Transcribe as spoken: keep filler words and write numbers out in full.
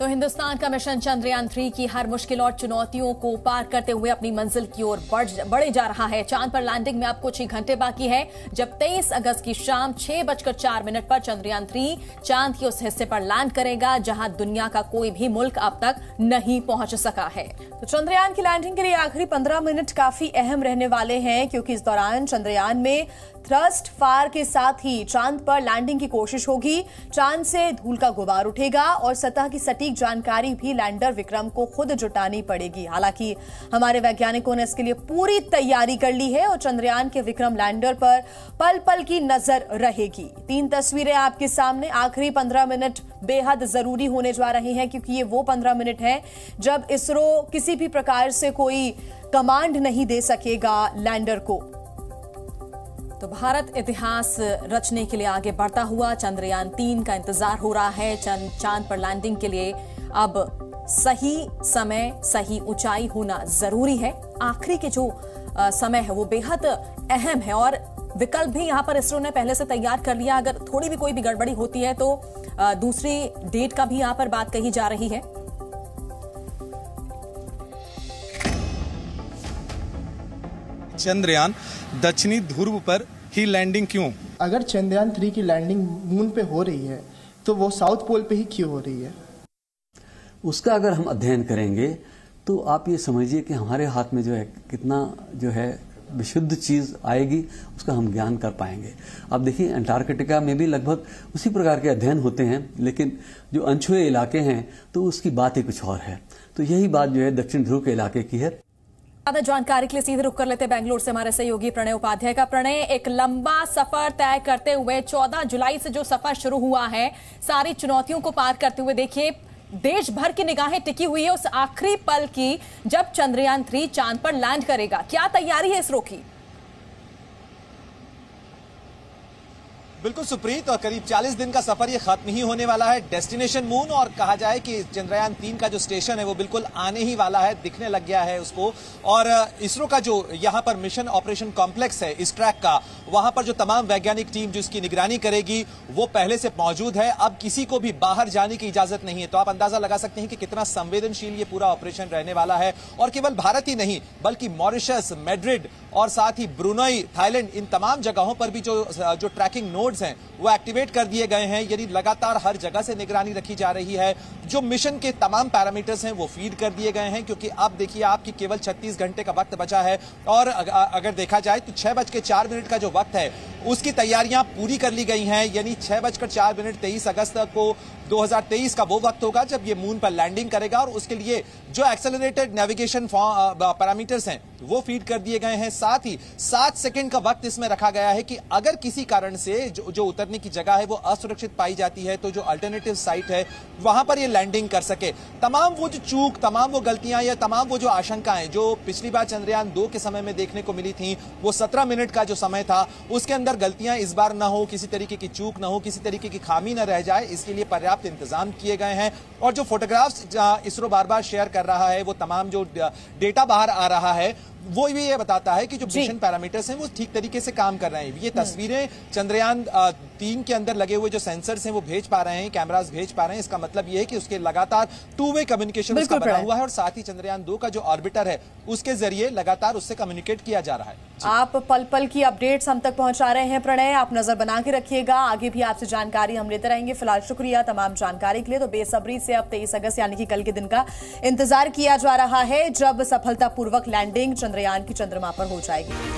तो हिंदुस्तान का mission Chandrayaan three की हर मुश्किल और चुनौतियों को पार करते हुए अपनी मंजिल की ओर बढ़े जा रहा है। चांद पर लैंडिंग में अब कुछ ही घंटे बाकी है, जब तेईस अगस्त की शाम छह बजकर चार मिनट पर चंद्रयान थ्री चांद के उस हिस्से पर लैंड करेगा जहां दुनिया का कोई भी मुल्क अब तक नहीं पहुंच सका है। तो चंद्रयान की लैंडिंग के लिए आखिरी पंद्रह मिनट काफी अहम रहने वाले हैं, क्योंकि इस दौरान चंद्रयान में थ्रस्ट फायर के साथ ही चांद पर लैंडिंग की कोशिश होगी। चांद से धूल का गुबार उठेगा और सतह की सटीक जानकारी भी लैंडर विक्रम को खुद जुटानी पड़ेगी। हालांकि हमारे वैज्ञानिकों ने इसके लिए पूरी तैयारी कर ली है और चंद्रयान के विक्रम लैंडर पर पल पल की नजर रहेगी। तीन तस्वीरें आपके सामने, आखिरी पंद्रह मिनट बेहद जरूरी होने जा रहे हैं, क्योंकि ये वो पंद्रह मिनट हैं जब इसरो किसी भी प्रकार से कोई कमांड नहीं दे सकेगा लैंडर को। तो भारत इतिहास रचने के लिए आगे बढ़ता हुआ चंद्रयान तीन का इंतजार हो रहा है। चंद चांद पर लैंडिंग के लिए अब सही समय, सही ऊंचाई होना जरूरी है। आखिरी के जो समय है वो बेहद अहम है और विकल्प भी यहाँ पर इसरो ने पहले से तैयार कर लिया। अगर थोड़ी भी कोई भी गड़बड़ी होती है तो दूसरी डेट का भी यहाँ पर बात कही जा रही है। चंद्रयान दक्षिणी ध्रुव पर ही लैंडिंग क्यों? अगर चंद्रयान थ्री की लैंडिंग मून पे हो रही है तो वो साउथ पोल पे ही क्यों हो रही है? उसका अगर हम अध्ययन करेंगे तो आप ये समझिए कि हमारे हाथ में जो है कितना जो है विशुद्ध चीज आएगी, उसका हम ज्ञान कर पाएंगे। अब देखिए अंटार्कटिका में भी लगभग उसी प्रकार के अध्ययन होते हैं, लेकिन जो अनछुए इलाके हैं तो उसकी बात ही कुछ और है। तो यही बात जो है दक्षिण ध्रुव के इलाके की है। ज्यादा जानकारी के लिए सीधे रुक कर लेते हैं बेंगलुरु से हमारे सहयोगी प्रणय उपाध्याय का। प्रणय, एक लंबा सफर तय करते हुए चौदह जुलाई से जो सफर शुरू हुआ है, सारी चुनौतियों को पार करते हुए देखिए देश भर की निगाहें टिकी हुई है उस आखिरी पल की जब चंद्रयान थ्री चांद पर लैंड करेगा। क्या तैयारी है इसरो की? बिल्कुल सुप्रीत, और करीब चालीस दिन का सफर ये खत्म ही होने वाला है डेस्टिनेशन मून। और कहा जाए कि चंद्रयान तीन का जो स्टेशन है वो बिल्कुल आने ही वाला है, दिखने लग गया है उसको। और इसरो का जो यहाँ पर मिशन ऑपरेशन कॉम्प्लेक्स है इस ट्रैक का, वहाँ पर जो तमाम वैज्ञानिक टीम जो इसकी निगरानी करेगी वो पहले से मौजूद है। अब किसी को भी बाहर जाने की इजाजत नहीं है, तो आप अंदाजा लगा सकते हैं कि कितना संवेदनशील ये पूरा ऑपरेशन रहने वाला है। और केवल भारत ही नहीं बल्कि मॉरिशस, मैड्रिड और साथ ही ब्रुनेई, थाईलैंड, इन तमाम जगहों पर भी जो जो ट्रैकिंग नोड्स हैं वो एक्टिवेट कर दिए गए हैं। यानी लगातार हर जगह से निगरानी रखी जा रही है। जो मिशन के तमाम पैरामीटर्स हैं वो फीड कर दिए गए हैं, क्योंकि अब देखिए आपकी केवल छत्तीस घंटे का वक्त बचा है। और अगर देखा जाए तो छह बज के चार मिनट का जो वक्त है उसकी तैयारियां पूरी कर ली गई हैं। यानी छह बजकर चार मिनट तेईस अगस्त को दो हज़ार तेईस का वो वक्त होगा जब ये मून पर लैंडिंग करेगा, और उसके लिए जो एक्सेलरेटेड नेविगेशन पैरामीटर्स हैं वो फीड कर दिए गए हैं। साथ ही सात सेकंड का वक्त इसमें रखा गया है कि अगर किसी कारण से जो, जो उतरने की जगह है वो असुरक्षित पाई जाती है तो जो अल्टरनेटिव साइट है वहां पर ये लैंडिंग कर सके। तमाम वो जो चूक, तमाम वो गलतियां या तमाम वो जो आशंकाएं जो पिछली बार चंद्रयान दो के समय में देखने को मिली थी, वो सत्रह मिनट का जो समय था उसके अंदर गलतियां इस बार ना हो, किसी तरीके की चूक ना हो, किसी तरीके की खामी ना रह जाए, इसके लिए पर्याप्त इंतजाम किए गए हैं। और जो फोटोग्राफ्स इसरो बार बार शेयर कर रहा है, वो तमाम जो डेटा बाहर आ रहा है वो भी ये बताता है कि जो मिशन पैरामीटर्स हैं वो ठीक तरीके से काम कर रहे हैं। ये तस्वीरें चंद्रयान तीन के अंदर लगे हुए जो सेंसर्स हैं वो भेज पा रहे हैं, कैमरास भेज पा रहे हैं। इसका मतलब ये है कि उसके लगातार टू वे कम्युनिकेशन उसका बना हुआ है, और साथ ही चंद्रयान दो का जो ऑर्बिटर है उसके जरिए लगातार उससे कम्युनिकेट किया जा रहा है। आप पल पल की अपडेट्स हम तक पहुंचा रहे हैं प्रणय, आप नजर बना के रखिएगा, आगे भी आपसे जानकारी हम लेते रहेंगे। फिलहाल शुक्रिया तमाम जानकारी के लिए। तो बेसब्री से अब तेईस अगस्त यानी कि कल के दिन का इंतजार किया जा रहा है जब सफलतापूर्वक लैंडिंग चंद्रयान की चंद्रमा पर हो जाएगी।